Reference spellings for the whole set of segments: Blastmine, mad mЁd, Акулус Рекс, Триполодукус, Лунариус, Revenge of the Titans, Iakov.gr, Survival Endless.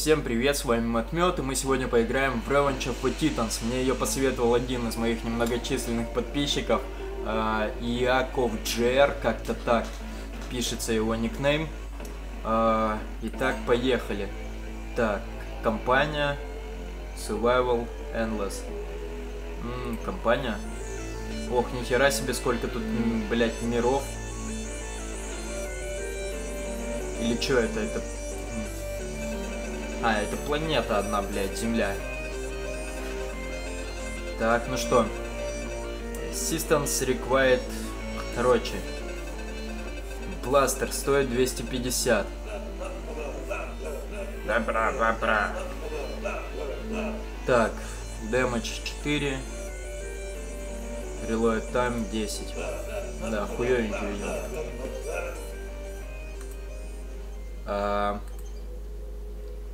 Всем привет, с вами мад мёд, и мы сегодня поиграем в Revenge of the Titans. Мне ее посоветовал один из моих немногочисленных подписчиков, Iakov.gr, как-то так пишется его никнейм. Итак, поехали. Так, компания Survival Endless. Компания. Ох, нихера себе, сколько тут, блять, миров. Или что это? Это планета одна, блядь, Земля. Так, ну что. Systems required... Короче. Бластер стоит 250. Добра. Так. Damage 4. Reload time 10. Да, хуёвенький видимо.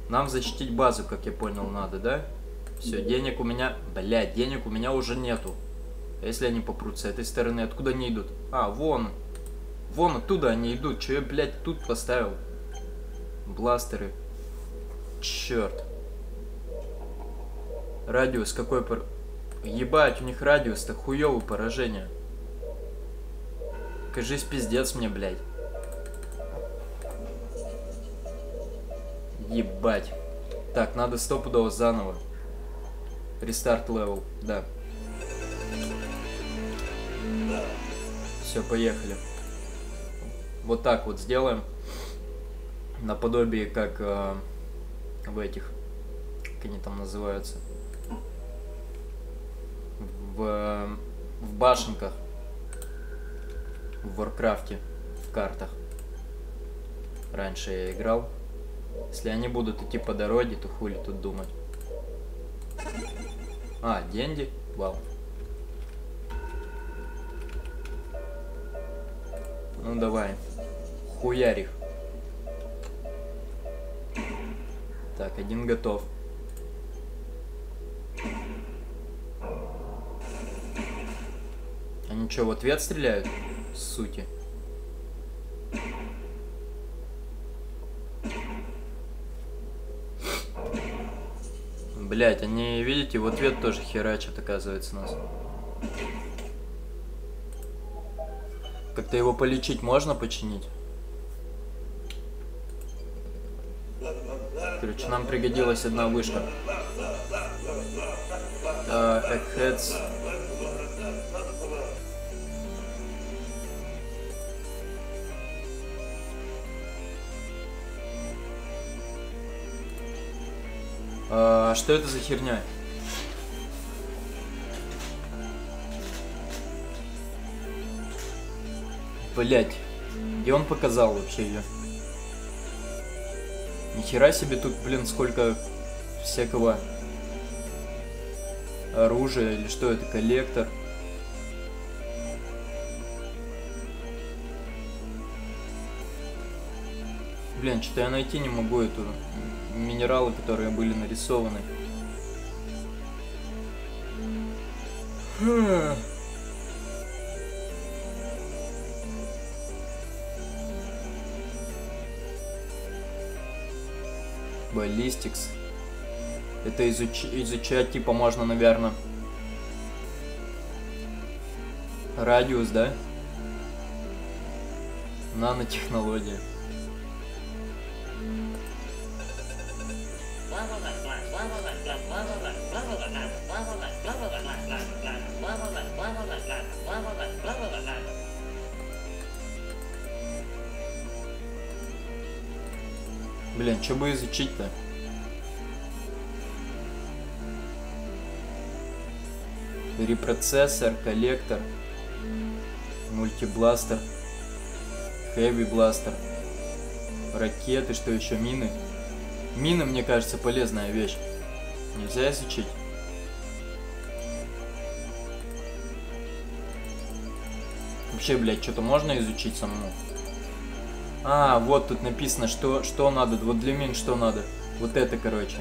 Нам защитить базу, как я понял, надо, да? Все, денег у меня... Блядь, денег у меня уже нету. А если они попрут с этой стороны, откуда они идут? А, вон. Вон оттуда они идут. Че я, блядь, тут поставил? Бластеры. Черт. Радиус какой... Ебать, у них радиус-то хуёвый, поражение. Кажись, пиздец мне, блядь. Ебать. Так, надо стопудово заново. Рестарт левел, да. Все, поехали. Вот так вот сделаем. Наподобие как в этих... Как они там называются? В башенках. В Warcraft. В картах. Раньше я играл. Если они будут идти по дороге, то хули тут думать. А, деньги? Вау. Ну давай. Хуярих. Так, один готов. Они что, в ответ стреляют? Суки. Блять, они, видите, в ответ тоже херачат, оказывается, нас. Как-то его полечить можно, починить? Короче, нам пригодилась одна вышка. Экхедс. Что это за херня? Блять, где он показал вообще ее? Нихера себе тут, блин, сколько всякого оружия, или что это, коллектор? Блин, что-то я найти не могу эту... минералы, которые были нарисованы. Баллистикс. Это изучать типа можно, наверное. Радиус, да? Нанотехнология. Блин, что бы изучить-то? Репроцессор, коллектор, мультибластер, хэви-бластер, ракеты, что еще, мины? Мины, мне кажется, полезная вещь. Нельзя изучить. Вообще, блядь, что-то можно изучить самому? А, вот тут написано, что надо. Вот для мин что надо. Вот это, короче.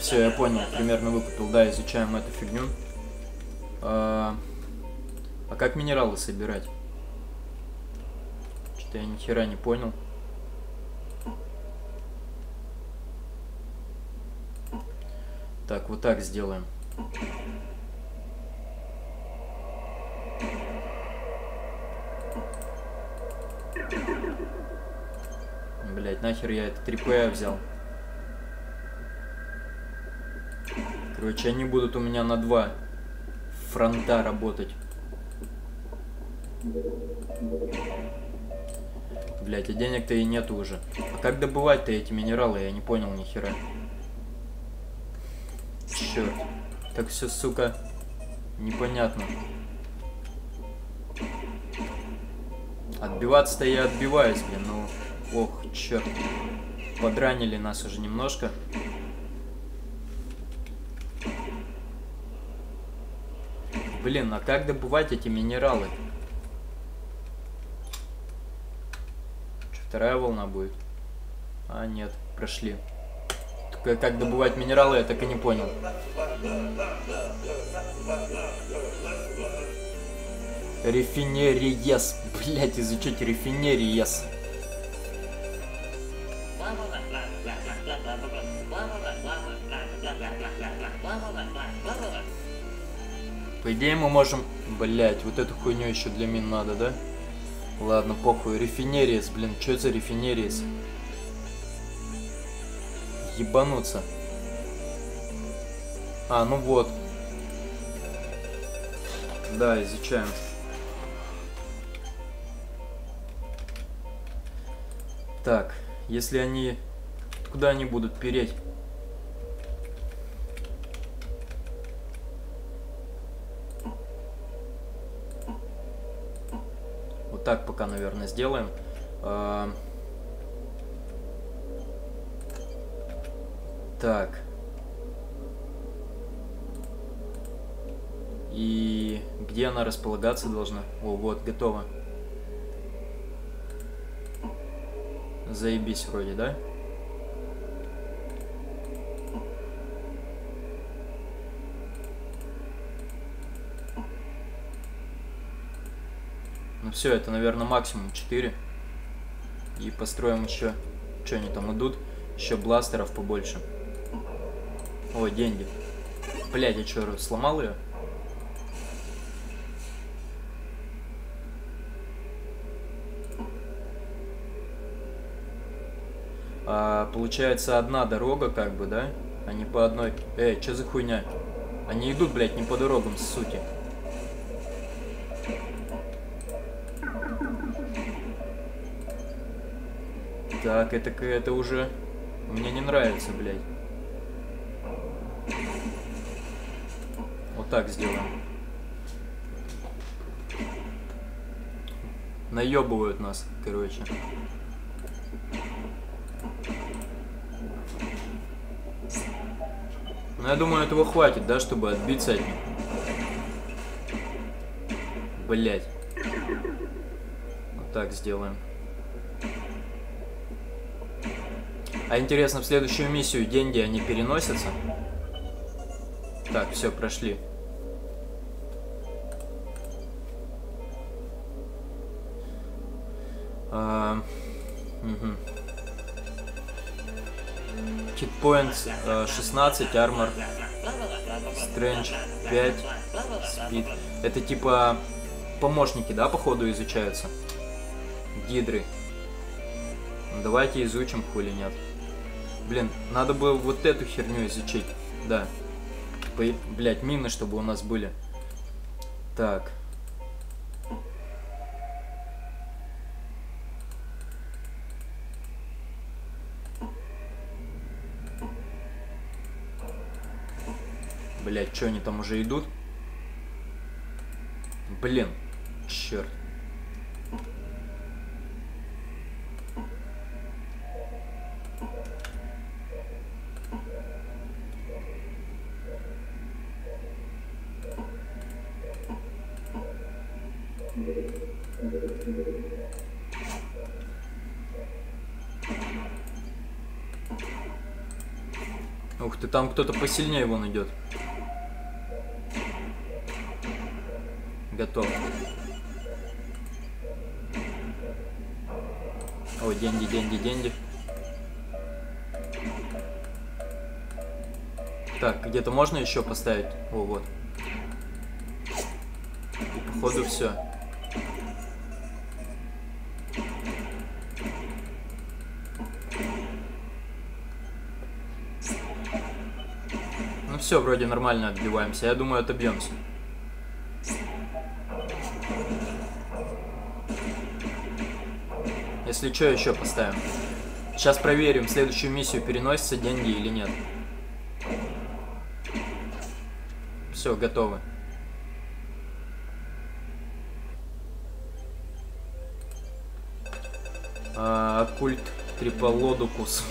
Все, я понял. Примерно выкупил. Да, изучаем эту фигню. А как минералы собирать? Что-то я ни хера не понял. Так, вот так сделаем. Блять, нахер я это 3P взял. Короче, они будут у меня на 2 фронта работать. Блять, а денег-то и нету уже. А как добывать-то эти минералы? Я не понял ни хера. Черт. Как все, сука, непонятно. Отбиваться-то я отбиваюсь, блин, ну... Ох, черт. Подранили нас уже немножко. Блин, а как добывать эти минералы? Что, вторая волна будет? А, нет, прошли. Только как добывать минералы, я так и не понял. Рефинериес. Блять, изучить рефинериес. По идее мы можем... Блять, вот эту хуйню еще для мин надо, да? Ладно, похуй. Рефинериес, блин, что это за рефинериес? Ебануться. А, ну вот. Да, изучаем. Так, если они... Куда они будут переть? Вот так пока, наверное, сделаем. Так. И где она располагаться должна? О, вот, готово. Заебись вроде, да? Ну все, это, наверное, максимум 4. И построим еще... Что они там идут? Еще бластеров побольше. О, деньги. Блядь, я что, сломал ее? Получается одна дорога, как бы, да? Они по одной... Эй, что за хуйня? Они идут, блядь, не по дорогам, суки. Так, это уже... Мне не нравится, блядь. Вот так сделаем. Наебывают нас, короче. Ну, я думаю, этого хватит, да, чтобы отбиться от них. Блять. Вот так сделаем. А интересно, в следующую миссию деньги, они переносятся? Так, все, прошли. Хитпоинт 16, армор, стрендж 5, спид. Это типа помощники, да, походу изучаются? Гидры. Давайте изучим, хули нет. Блин, надо было вот эту херню изучить, да. Блять, мины, чтобы у нас были. Так. Блять, что они там уже идут? Блин, черт. Ух ты, там кто-то посильнее вон идет. Готов. О, деньги, деньги, деньги. Так, где-то можно еще поставить? О, вот. И, походу, все. Ну все, вроде нормально отбиваемся. Я думаю, отобьемся. Если что, еще поставим. Сейчас проверим, в следующую миссию переносятся деньги или нет. Все, готово. Культ Триполодукус.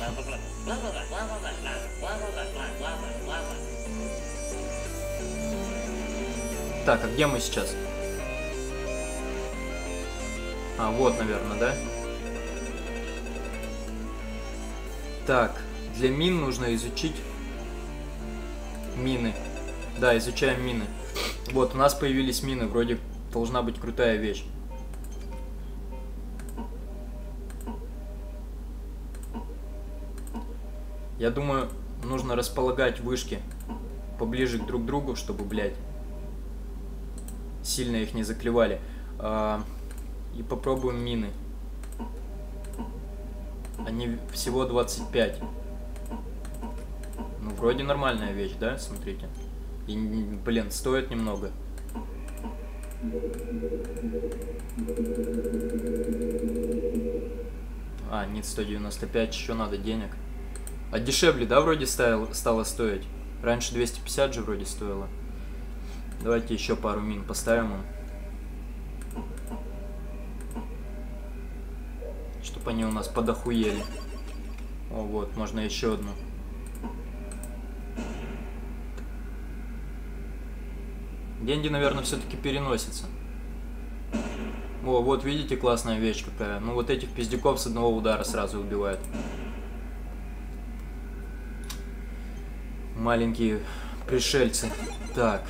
Так, а где мы сейчас? А, вот, наверное, да? Так, для мин нужно изучить мины. Да, изучаем мины. Вот, у нас появились мины. Вроде должна быть крутая вещь. Я думаю, нужно располагать вышки поближе друг к другу, чтобы, блядь, сильно их не заклевали. И попробуем мины. Они всего 25. Ну, вроде нормальная вещь, да? Смотрите. И, блин, стоит немного. А, нет, 195, еще надо денег. А дешевле, да, вроде стало стоить? Раньше 250 же вроде стоило. Давайте еще пару мин поставим им. Чтобы они у нас подохуели. О, вот, можно еще одну. Деньги, наверное, все-таки переносятся. О, вот, видите, классная вещь какая. Ну, вот этих пиздюков с одного удара сразу убивают. Маленькие пришельцы. Так.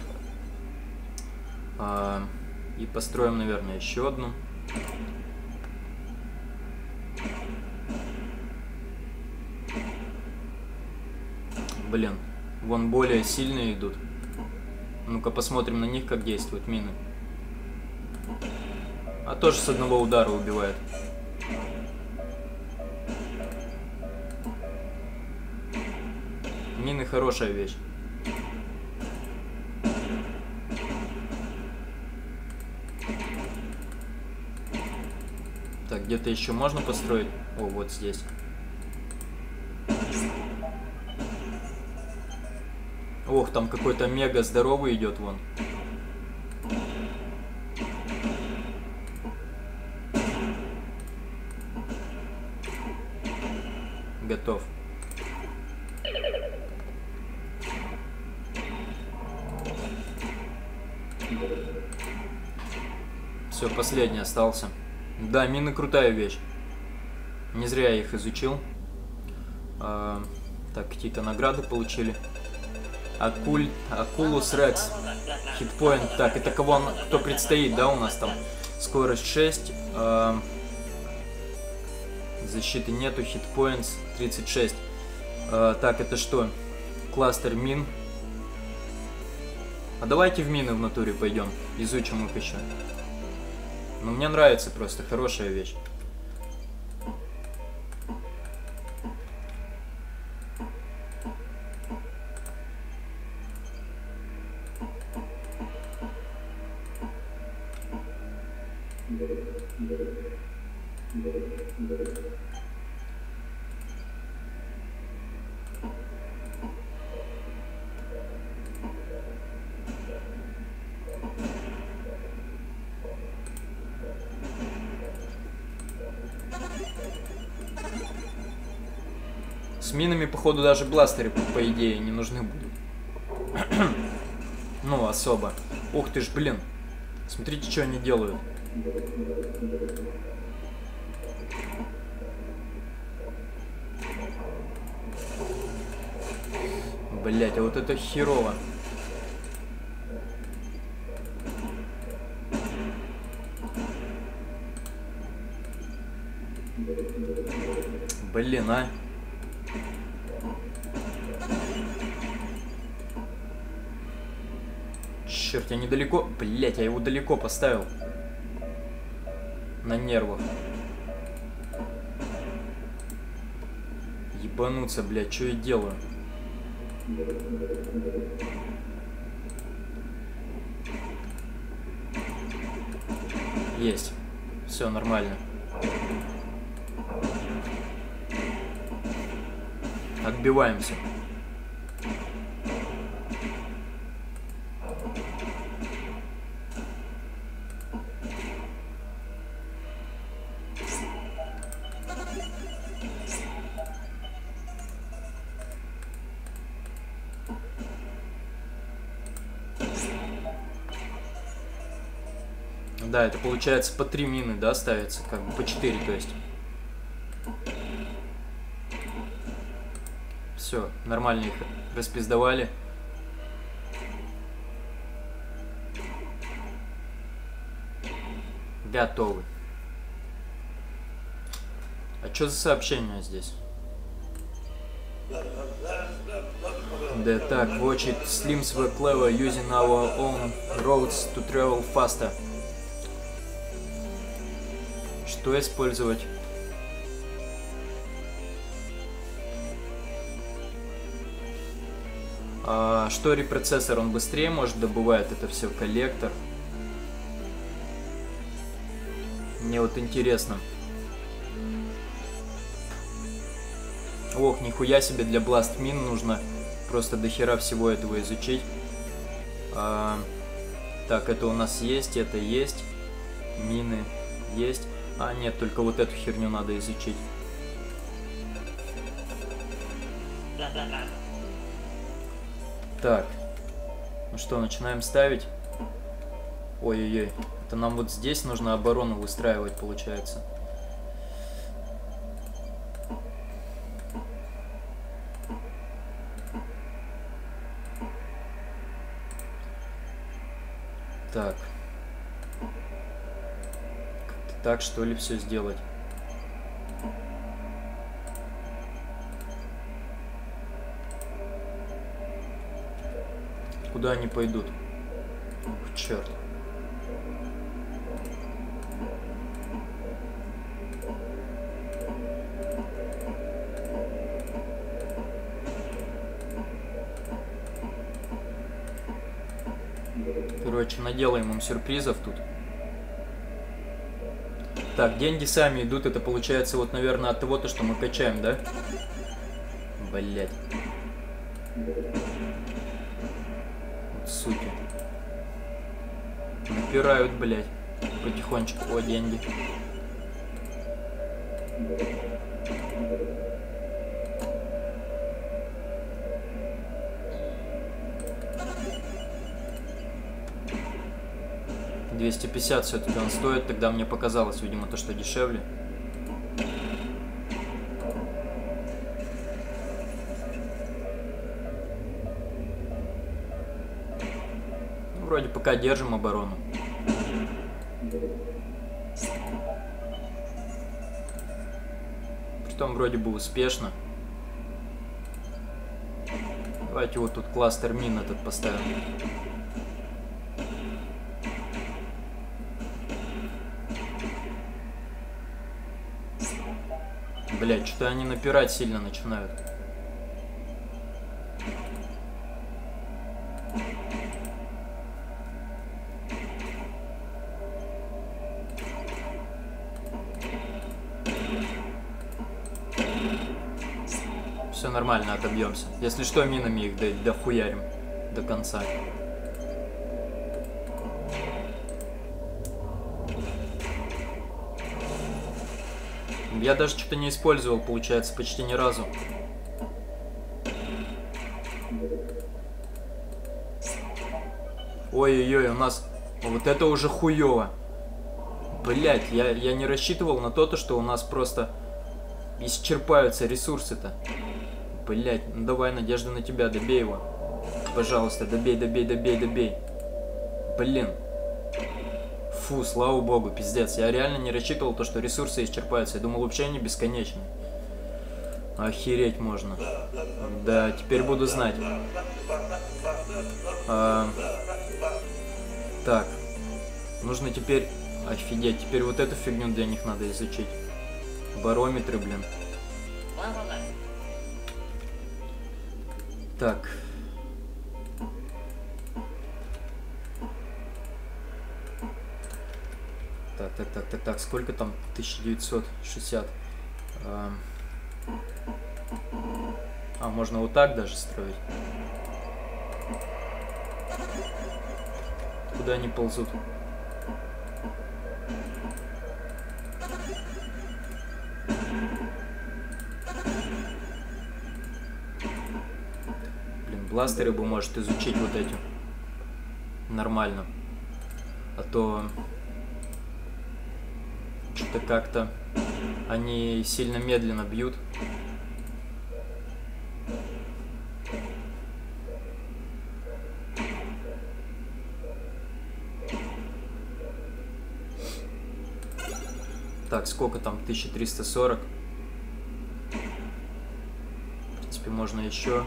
И построим, наверное, еще одну. Блин, вон более сильные идут. Ну-ка посмотрим на них, как действуют мины. А тоже с одного удара убивает. Мины хорошая вещь. Так, где-то еще можно построить? О, вот здесь. Ох, там какой-то мега здоровый идет вон. Готов. Все, последний остался. Да, мины крутая вещь. Не зря я их изучил. Так, какие-то награды получили. Акулус Рекс. Хитпоинт. Так, это кого он, кто предстоит, да, у нас там? Скорость 6. Защиты нету. Хитпоинт 36. Так, это что? Кластер мин. А давайте в мины в натуре пойдем. Изучим их еще. Ну, мне нравится просто. Хорошая вещь. С минами, походу, даже бластеры, по идее, не нужны будут. Ну, особо. Ух ты ж, блин. Смотрите, что они делают. Блять, а вот это херово. Блин, а. черт, я недалеко... Блять, я его далеко поставил. На нервах. Ебануться, блядь, что я делаю? Есть. Все нормально. Отбиваемся. Да, это получается по 3 мины, да, ставится, как бы по 4, то есть. Все, нормально их распиздовали. Готовы. А что за сообщение здесь? Да так, watch it, slims were clever using our own roads to travel faster. Что использовать? А, что репроцессор, он быстрее может добывает это все, коллектор. Мне вот интересно. Ох, нихуя себе, для Blastmine нужно просто дохера всего этого изучить. А, так, это у нас есть, это есть. Мины есть. А, нет, только вот эту херню надо изучить. Так. Ну что, начинаем ставить. Ой-ой-ой. Это нам вот здесь нужно оборону выстраивать, получается. Так. Так, что ли, все сделать? Куда они пойдут? Ох, черт. Короче, наделаем им сюрпризов тут. Так, деньги сами идут, это получается вот, наверное, от того-то, что мы качаем, да? Блять. Вот суки. Напирают, блять. Потихонечку. О, деньги. $250 все-таки он стоит, тогда мне показалось, видимо, то, что дешевле. Ну, вроде пока держим оборону. Притом вроде бы успешно. Давайте вот тут кластер мин этот поставим. Блять, что-то они напирать сильно начинают. Все нормально, отобьемся. Если что, минами их дохуярим до конца. Я даже что-то не использовал, получается, почти ни разу. Ой-ой-ой, у нас... Вот это уже хуёво. Блять, я не рассчитывал на то, что у нас просто исчерпаются ресурсы-то. Блять, ну давай, Надежда, на тебя, добей его. Пожалуйста, добей, добей, добей, добей. Блин. Фу, слава богу, пиздец. Я реально не рассчитывал то, что ресурсы исчерпаются. Я думал, вообще они бесконечны. Охереть можно. Да, теперь буду знать. Так, нужно теперь... Офигеть, теперь вот эту фигню для них надо изучить. Барометры, блин. Так. Так, сколько там? 1960. А, можно вот так даже строить. Куда они ползут? Блин, бластеры бы может изучить вот эти. Нормально. А то... Что-то как-то... Они сильно медленно бьют. Так, сколько там? 1340. В принципе, можно еще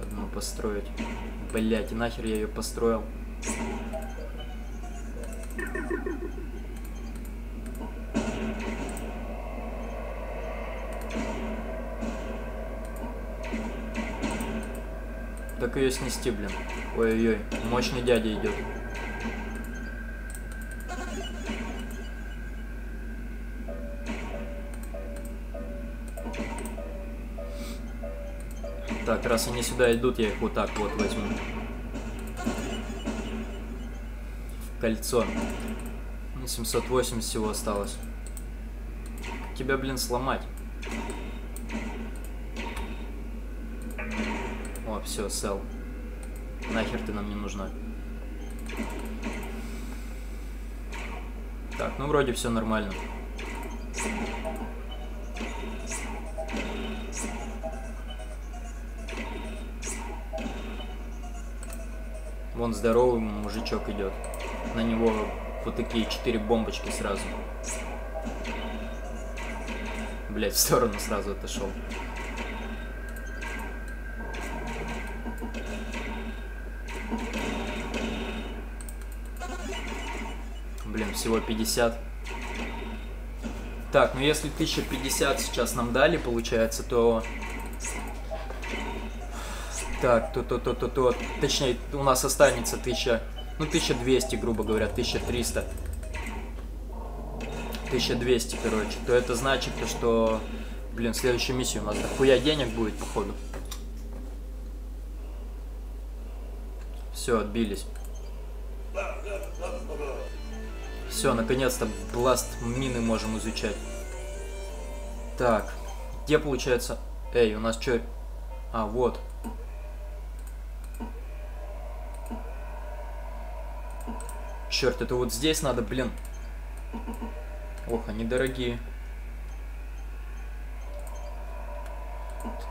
одну построить. Блять, и нахер я ее построил. Так ее снести, блин. Ой-ой-ой, мощный дядя идет. Так, раз они сюда идут, я их вот так вот возьму. В кольцо. 780 всего осталось. Тебя, блин, сломать. О, все, сел. Нахер ты нам не нужна. Так, ну вроде все нормально. Вон здоровый мужичок идет. На него вот такие 4 бомбочки сразу. Блять, в сторону сразу отошел. Блин, всего 50. Так, ну если 1050 сейчас нам дали, получается, то... Так, то. Точнее, у нас останется 1000... Ну, 1200, грубо говоря, 1300. 1200, короче. То это значит, что... Блин, следующую миссию у нас дохуя денег будет, походу. Все, отбились. Все, наконец-то бласт-мины можем изучать. Так. Где, получается... Эй, у нас что... А, вот... Черт, это вот здесь надо, блин. Ох, они дорогие.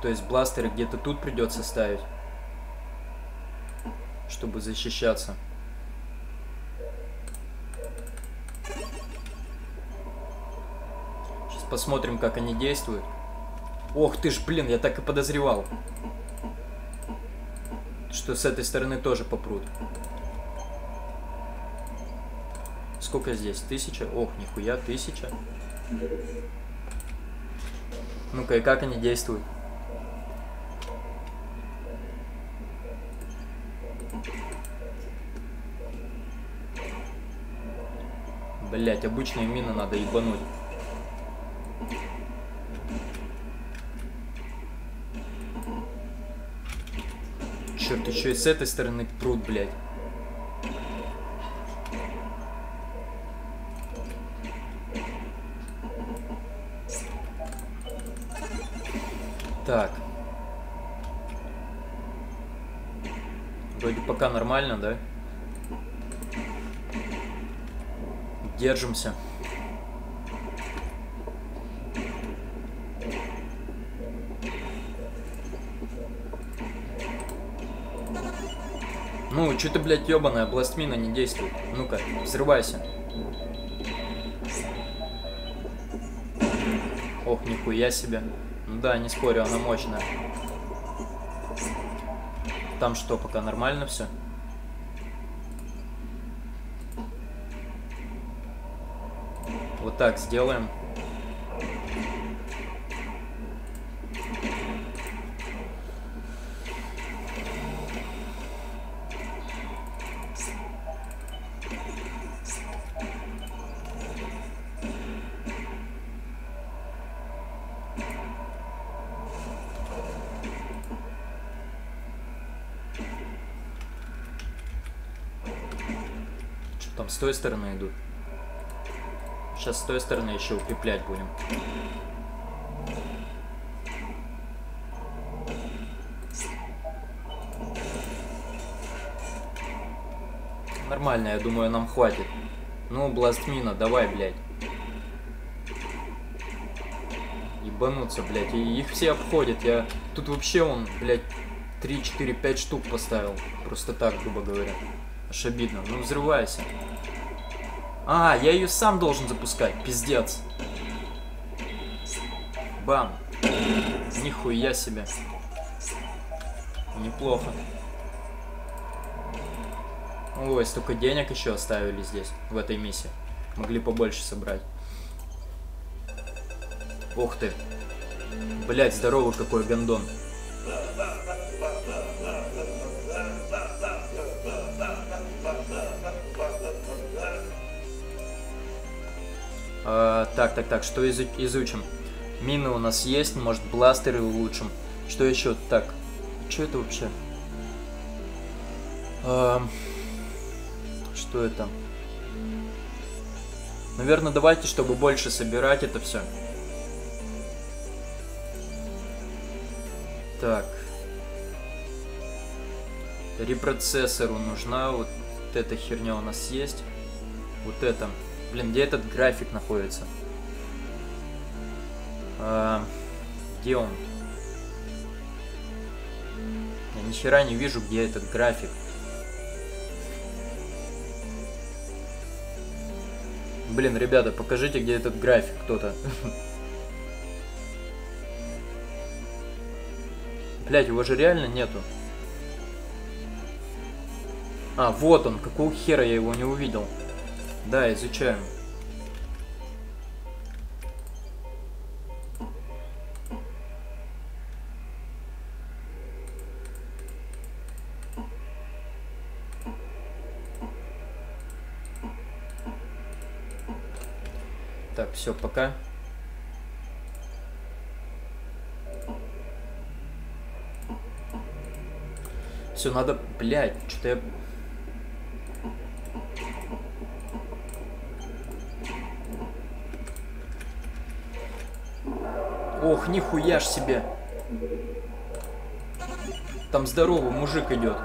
То есть бластеры где-то тут придется ставить, чтобы защищаться. Сейчас посмотрим, как они действуют. Ох ты ж, блин, я так и подозревал, что с этой стороны тоже попрут. Сколько здесь? 1000? Ох, нихуя, 1000. Ну-ка, и как они действуют? Блять, обычные мины надо ебануть. Черт, еще и с этой стороны прут, блять. Так. Вроде пока нормально, да? Держимся. Ну, что ты, блядь, ёбаная, бластмина не действует. Ну-ка, взрывайся. Ох, нихуя себе. Да, не спорю, она мощная. Там что, пока нормально все? Вот так сделаем. Там с той стороны идут. Сейчас с той стороны еще укреплять будем. Нормально, я думаю, нам хватит. Ну, бластмина, давай, блядь. Ебануться, блядь. И их все обходят. Я тут вообще, он, блядь, 3, 4, 5 штук поставил. Просто так, грубо говоря. Аж обидно. Ну, взрывайся. А, я ее сам должен запускать. Пиздец. Бам. Нихуя себе. Неплохо. Ой, столько денег еще оставили здесь, в этой миссии. Могли побольше собрать. Ух ты. Блять, здоровый какой гондон. Так, что изучим? Мины у нас есть, может, бластеры улучшим. Что еще? Так, что это вообще? Что это? Наверное, давайте, чтобы больше собирать это все. Так. Репроцессору нужна вот эта херня у нас есть. Вот это. Блин, где этот график находится? Где он? Я ни хера не вижу, где этот график. Блин, ребята, покажите, где этот график кто-то. Блять, его же реально нету. А, вот он. Какого хера я его не увидел? Да, изучаем. Так, все, пока. Все, надо, блять, что-то я... Ох, нихуя ж себе. Там здоровый мужик идет.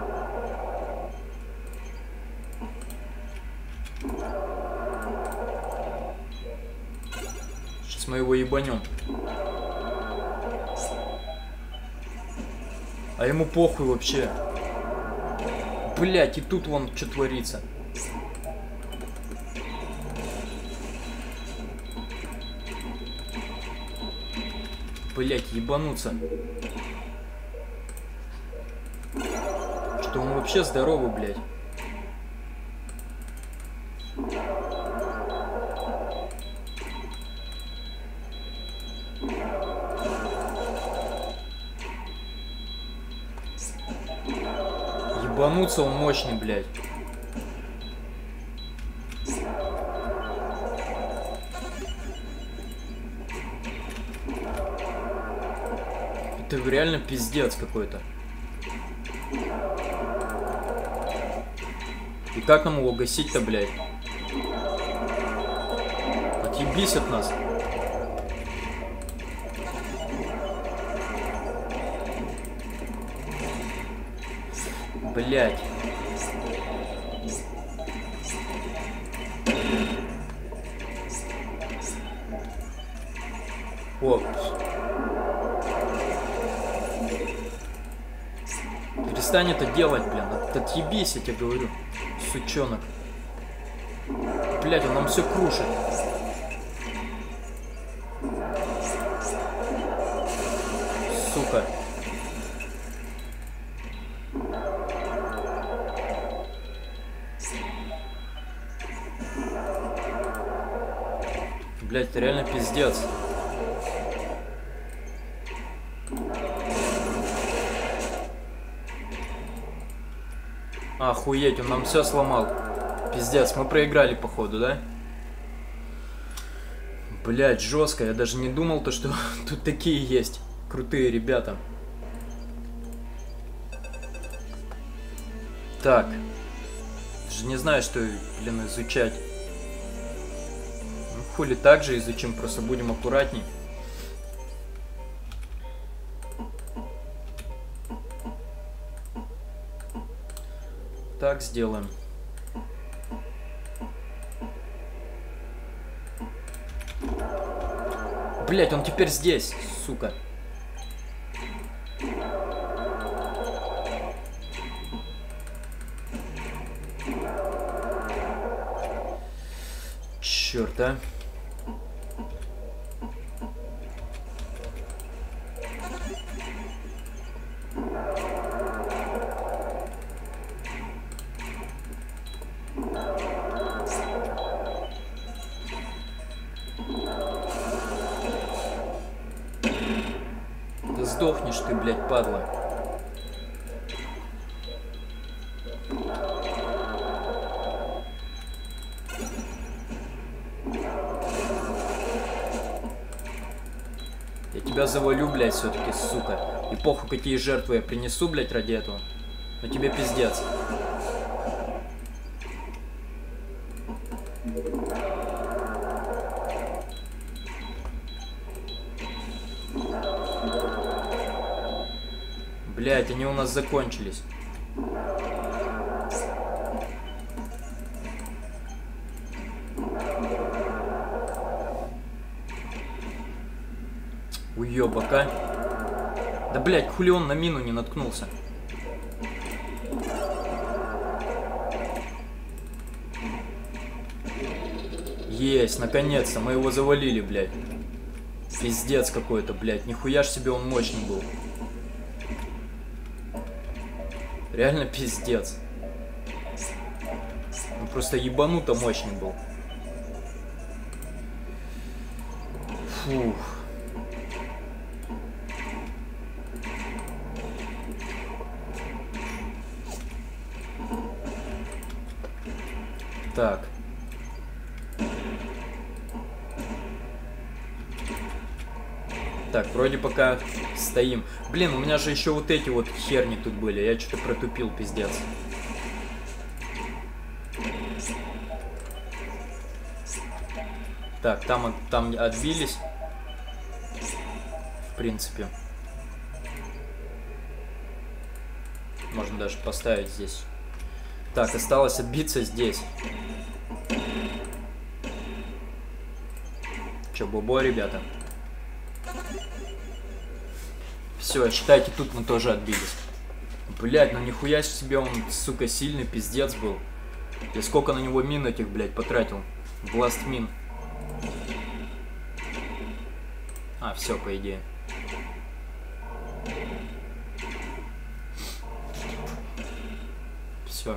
Сейчас мы его ебанем. А ему похуй вообще. Блять, и тут вон что творится. Блять, ебануться. Что он вообще здоровый, блять. Ебануться он мощный, блять. Это реально пиздец какой-то. И как нам его гасить-то, блядь? Отъебись от нас. Блядь. О. Перестань это делать, блин. Отъебись, я тебе говорю, сучонок. Блядь, он нам все крушит. Сука. блядь, это реально пиздец. Охуеть, он нам все сломал. Пиздец, мы проиграли, походу, да? Блядь, жестко. Я даже не думал, то, что тут такие есть крутые ребята. Так. Даже не знаю, что, блин, изучать. Ну, хули, также изучим, просто будем аккуратней. Так сделаем. Блять, он теперь здесь, сука. Черт, а. Сдохнешь ты, блядь, падла. Я тебя завалю, блядь, все-таки, сука. И похуй, какие жертвы я принесу, блядь, ради этого. Но тебе пиздец. Блять, они у нас закончились. Уёбака. Да блять, хули он на мину не наткнулся. Есть, наконец-то, мы его завалили, блять. Пиздец какой-то, блять, нихуя ж себе он мощный был. Реально пиздец. Он просто ебануто мощный был. Фух. Так. Так, вроде пока стоим. Блин, у меня же еще вот эти вот херни тут были. Я что-то протупил, пиздец. Так, там отбились. В принципе. Можно даже поставить здесь. Так, осталось отбиться здесь. Че, бобо, ребята? Все, считайте, тут мы тоже отбились. Блять, ну нихуя себе он, сука, сильный пиздец был. Я сколько на него мин этих, блядь, потратил. Бластмин. А, все, по идее. Все.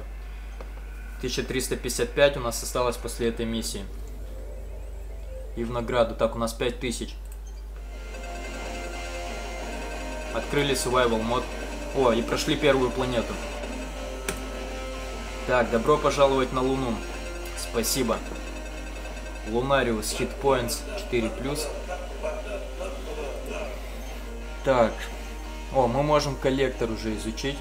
1355 у нас осталось после этой миссии. И в награду. Так, у нас 5000. Открыли Survival мод. О, и прошли первую планету. Так, добро пожаловать на Луну. Спасибо. Лунариус, хитпоинтс 4+. Так. О, мы можем коллектор уже изучить.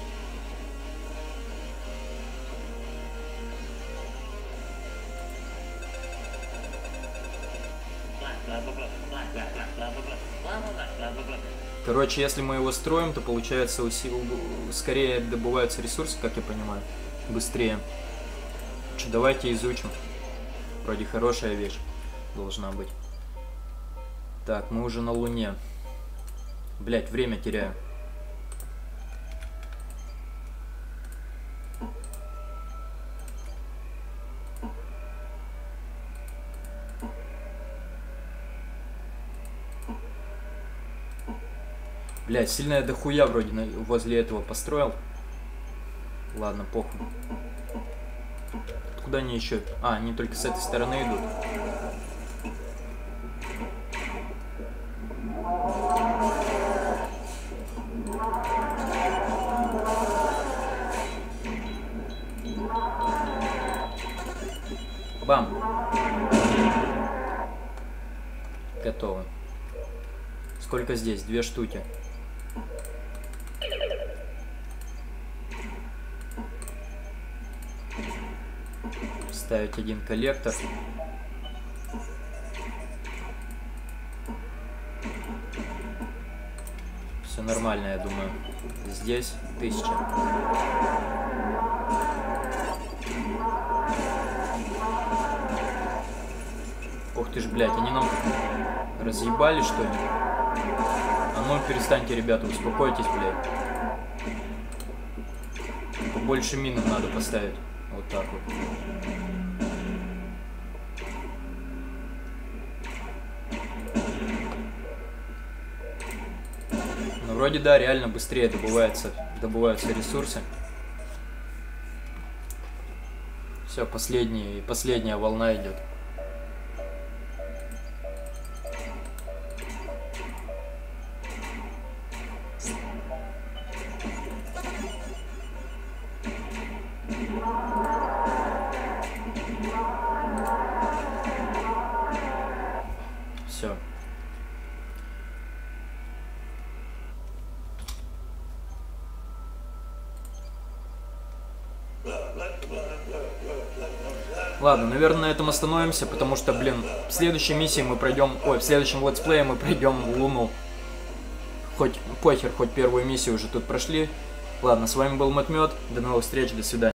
Короче, если мы его строим, то получается скорее добываются ресурсы, как я понимаю, быстрее. Че, давайте изучим. Вроде хорошая вещь должна быть. Так, мы уже на Луне. Блять, время теряю. Блять, сильно я дохуя вроде возле этого построил. Ладно, похуй. Куда они еще? А, они только с этой стороны идут. готово. Сколько здесь? 2 штуки. Ставить 1 коллектор. Все нормально, я думаю. Здесь 1000. Ох ты ж, блядь, они нам разъебали, что ли? А ну перестаньте, ребята, успокойтесь, блядь. Побольше минов надо поставить. Вот так вот. Ну, вроде да, реально быстрее добываются ресурсы. Все, последняя волна идет. Все. Ладно, наверное, на этом остановимся, потому что, блин, в следующей миссии мы пройдем... Ой, в следующем летсплее мы пройдем Луну. Хоть похер, хоть первую миссию уже тут прошли. Ладно, с вами был mad mёд. До новых встреч, до свидания.